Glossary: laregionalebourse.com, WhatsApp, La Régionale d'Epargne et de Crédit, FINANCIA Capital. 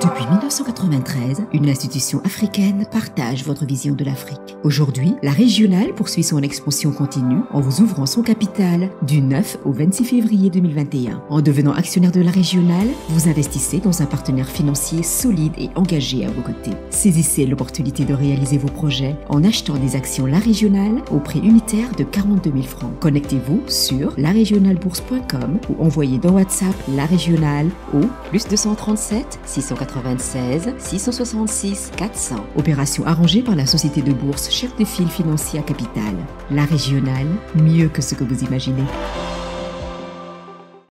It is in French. Depuis 1993, une institution africaine partage votre vision de l'Afrique. Aujourd'hui, la Régionale poursuit son expansion continue en vous ouvrant son capital du 9 au 26 février 2021. En devenant actionnaire de la Régionale, vous investissez dans un partenaire financier solide et engagé à vos côtés. Saisissez l'opportunité de réaliser vos projets en achetant des actions La Régionale au prix unitaire de 42 000 francs. Connectez-vous sur laregionalebourse.com ou envoyez dans WhatsApp La Régionale au +237 696 666 400. Opération arrangée par la société de bourse chef de file FINANCIA Capital. La Régionale, mieux que ce que vous imaginez.